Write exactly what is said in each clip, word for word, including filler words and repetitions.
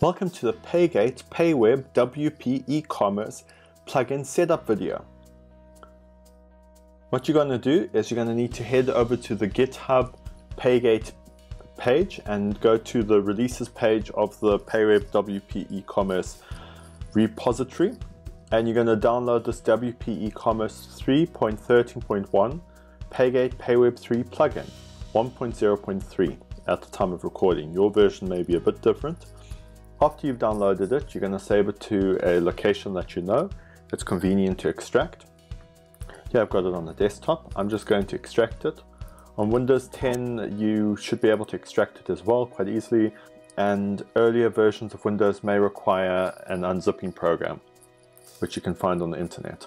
Welcome to the PayGate PayWeb W P e-commerce plugin setup video. What you're going to do is you're going to need to head over to the GitHub PayGate page and go to the releases page of the PayWeb W P e-commerce repository, and you're going to download this W P e-commerce three point thirteen point one PayGate PayWeb three plugin one point zero point three at the time of recording. Your version may be a bit different. After you've downloaded it, you're going to save it to a location that you know it's convenient to extract. Here I've got it on the desktop. I'm just going to extract it. On Windows ten, you should be able to extract it as well quite easily, and earlier versions of Windows may require an unzipping program, which you can find on the internet.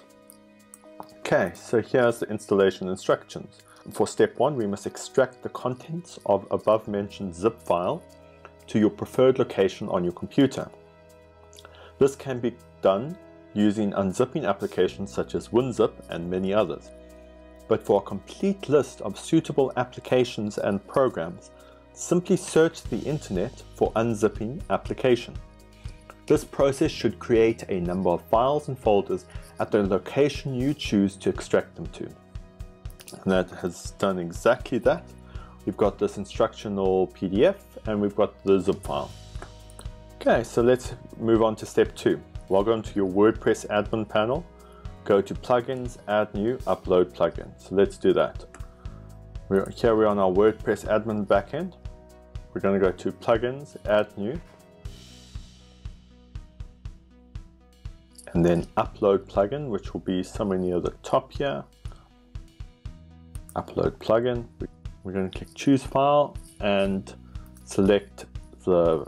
Okay, so here's the installation instructions. For step one, we must extract the contents of above mentioned zip file to your preferred location on your computer. This can be done using unzipping applications such as WinZip and many others. But for a complete list of suitable applications and programs, simply search the internet for unzipping application. This process should create a number of files and folders at the location you choose to extract them to. And that has done exactly that. We've got this instructional P D F and we've got the zip file. Okay, so let's move on to step two. Log on to your WordPress admin panel, go to plugins, add new, upload plugin. So let's do that. We're, here we're on our WordPress admin backend. We're going to go to plugins, add new, and then upload plugin, which will be somewhere near the top here. Upload plugin. We're going to click choose file and select the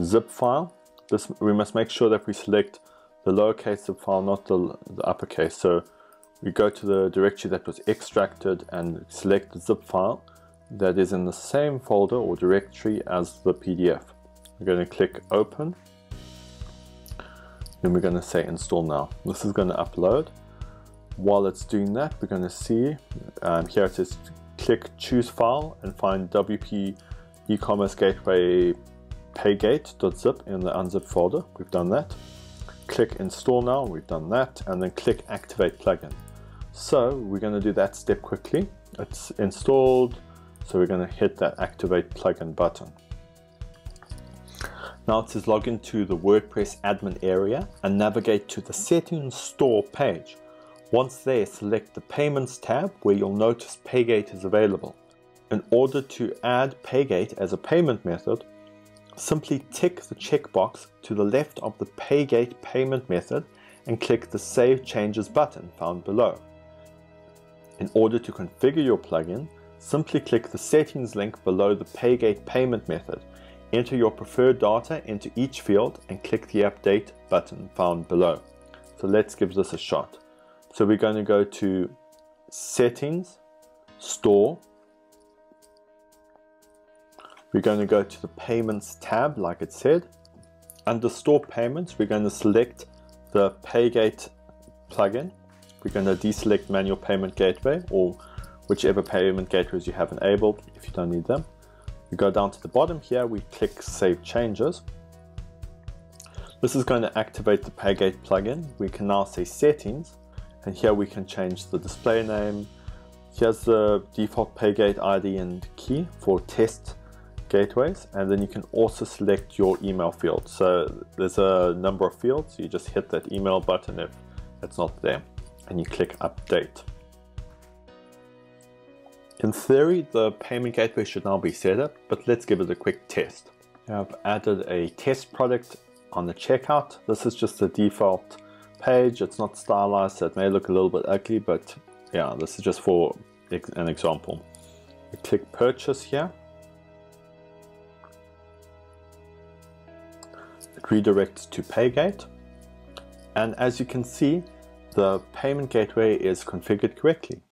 zip file. This, we must make sure that we select the lowercase zip file, not the, the uppercase. So we go to the directory that was extracted and select the zip file that is in the same folder or directory as the P D F. We're going to click open. Then we're going to say install now. This is going to upload. While it's doing that, we're going to see um, here it says click choose file and find W P E Commerce Gateway Paygate dot zip in the unzip folder. We've done that. Click install now. We've done that. And then click activate plugin. So we're going to do that step quickly. It's installed. So we're going to hit that activate plugin button. Now it says log into the WordPress admin area and navigate to the settings store page. Once there, select the Payments tab where you'll notice PayGate is available. In order to add PayGate as a payment method, simply tick the checkbox to the left of the PayGate payment method and click the Save Changes button found below. In order to configure your plugin, simply click the Settings link below the PayGate payment method. Enter your preferred data into each field and click the Update button found below. So let's give this a shot. So we're going to go to settings, store. We're going to go to the payments tab, like it said. Under store payments, we're going to select the PayGate plugin. We're going to deselect manual payment gateway or whichever payment gateways you have enabled if you don't need them. We go down to the bottom here, we click save changes. This is going to activate the PayGate plugin. We can now say settings. And here we can change the display name. Here's the default PayGate I D and key for test gateways. And then you can also select your email field. So there's a number of fields. You just hit that email button if it's not there. And you click update. In theory, the payment gateway should now be set up, but let's give it a quick test. I've added a test product on the checkout. This is just the default page. It's not stylized, so it may look a little bit ugly, but yeah, this is just for an example. We click purchase here. It redirects to PayGate. And as you can see, the payment gateway is configured correctly.